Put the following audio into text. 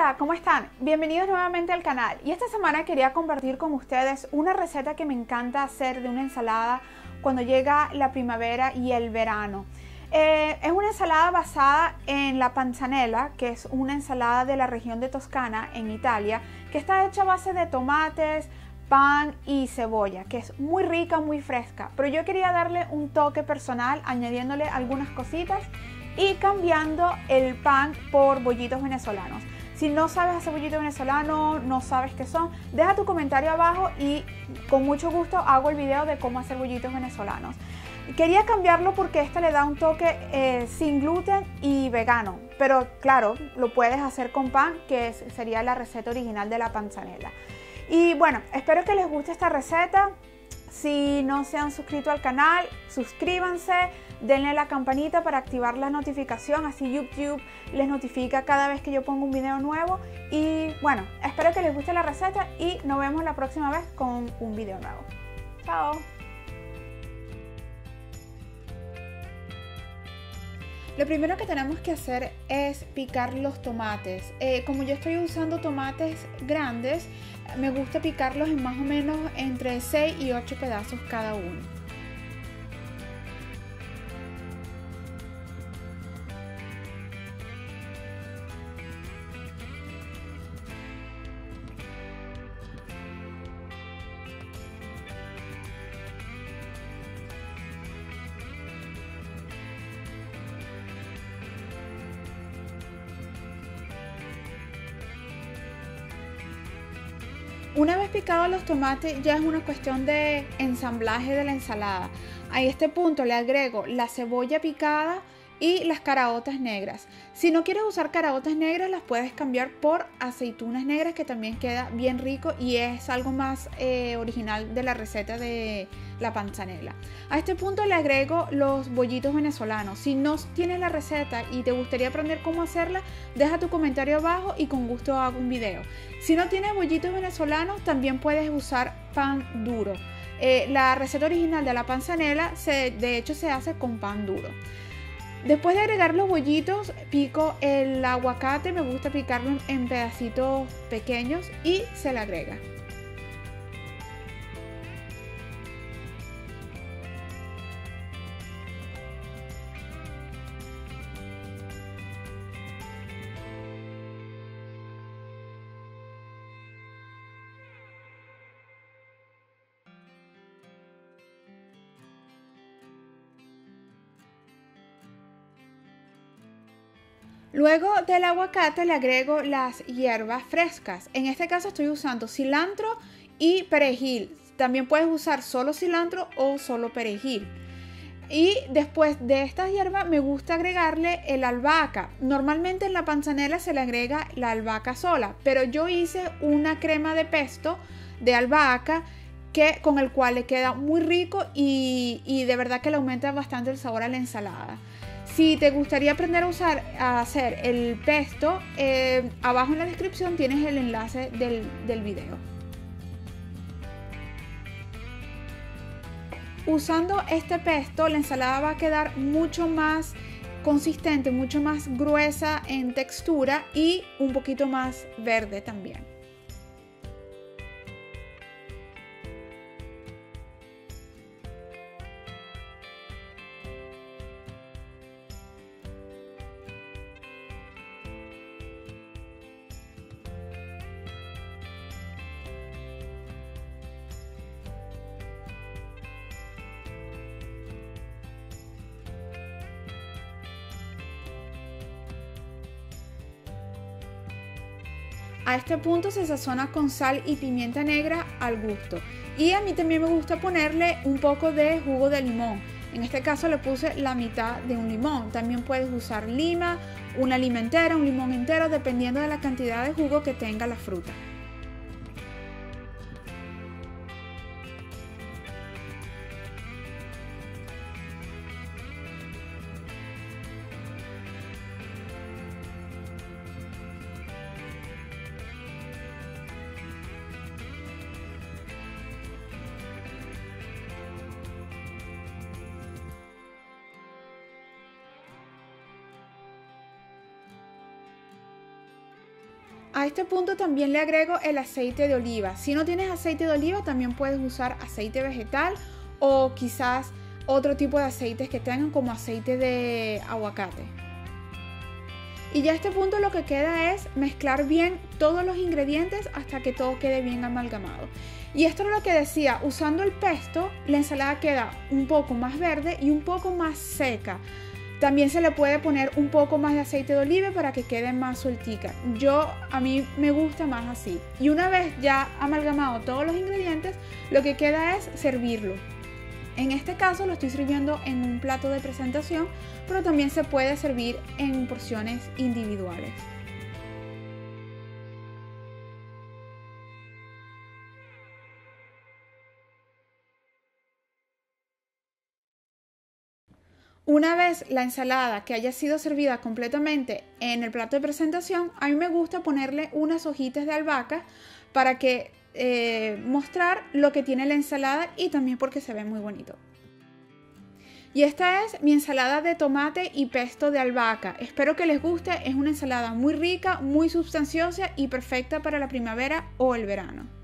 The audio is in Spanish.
Hola, ¿cómo están? Bienvenidos nuevamente al canal y esta semana quería compartir con ustedes una receta que me encanta hacer de una ensalada cuando llega la primavera y el verano. Es una ensalada basada en la panzanella, que es una ensalada de la región de Toscana en Italia, que está hecha a base de tomates, pan y cebolla, que es muy rica, muy fresca, pero yo quería darle un toque personal añadiéndole algunas cositas y cambiando el pan por bollitos venezolanos. Si no sabes hacer bollitos venezolanos, no sabes qué son, deja tu comentario abajo y con mucho gusto hago el video de cómo hacer bollitos venezolanos. Quería cambiarlo porque este le da un toque sin gluten y vegano, pero claro, lo puedes hacer con pan, que sería la receta original de la panzanella. Y bueno, espero que les guste esta receta. Si no se han suscrito al canal, suscríbanse, denle a la campanita para activar la notificación, así YouTube les notifica cada vez que yo pongo un video nuevo. Y bueno, espero que les guste la receta y nos vemos la próxima vez con un video nuevo. ¡Chao! Lo primero que tenemos que hacer es picar los tomates. Como yo estoy usando tomates grandes, me gusta picarlos en más o menos entre 6 y 8 pedazos cada uno. Una vez picados los tomates ya es una cuestión de ensamblaje de la ensalada. A este punto le agrego la cebolla picada y las caraotas negras. Si no quieres usar caraotas negras, las puedes cambiar por aceitunas negras, que también queda bien rico y es algo más original de la receta de la panzanella. A este punto le agrego los bollitos venezolanos. Si no tienes la receta y te gustaría aprender cómo hacerla, deja tu comentario abajo y con gusto hago un video. Si no tienes bollitos venezolanos, también puedes usar pan duro. La receta original de la panzanella de hecho se hace con pan duro. Después de agregar los bollitos, pico el aguacate, me gusta picarlo en pedacitos pequeños y se le agrega. Luego del aguacate le agrego las hierbas frescas. En este caso estoy usando cilantro y perejil. También puedes usar solo cilantro o solo perejil. Y después de estas hierbas me gusta agregarle el albahaca. Normalmente en la panzanella se le agrega la albahaca sola, pero yo hice una crema de pesto de albahaca con el cual le queda muy rico y de verdad que le aumenta bastante el sabor a la ensalada. Si te gustaría aprender a hacer el pesto, abajo en la descripción tienes el enlace del video. Usando este pesto, la ensalada va a quedar mucho más consistente, mucho más gruesa en textura y un poquito más verde también. A este punto se sazona con sal y pimienta negra al gusto. Y a mí también me gusta ponerle un poco de jugo de limón. En este caso le puse la mitad de un limón. También puedes usar lima, una lima entera, un limón entero, dependiendo de la cantidad de jugo que tenga la fruta. A este punto también le agrego el aceite de oliva. Si no tienes aceite de oliva, también puedes usar aceite vegetal o quizás otro tipo de aceites que tengan, como aceite de aguacate. Y ya a este punto lo que queda es mezclar bien todos los ingredientes hasta que todo quede bien amalgamado. Y esto es lo que decía, usando el pesto, la ensalada queda un poco más verde y un poco más seca. También se le puede poner un poco más de aceite de oliva para que quede más sueltica. A mí me gusta más así. Y una vez ya amalgamado todos los ingredientes, lo que queda es servirlo. En este caso lo estoy sirviendo en un plato de presentación, pero también se puede servir en porciones individuales. Una vez la ensalada que haya sido servida completamente en el plato de presentación, a mí me gusta ponerle unas hojitas de albahaca para que mostrar lo que tiene la ensalada y también porque se ve muy bonito. Y esta es mi ensalada de tomate y pesto de albahaca. Espero que les guste, es una ensalada muy rica, muy sustanciosa y perfecta para la primavera o el verano.